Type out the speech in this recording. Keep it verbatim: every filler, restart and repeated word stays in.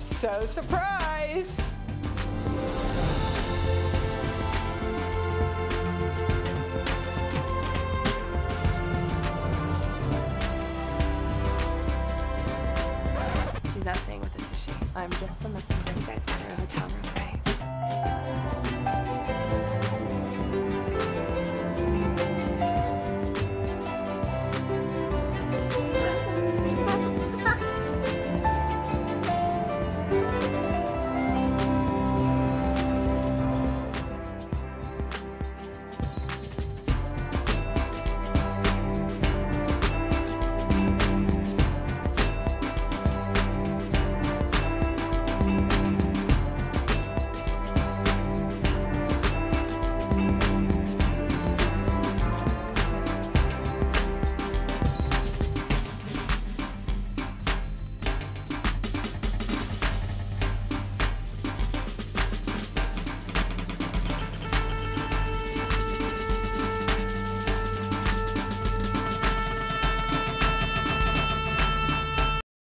So, surprise! She's not saying what this is, she. I'm just the messenger.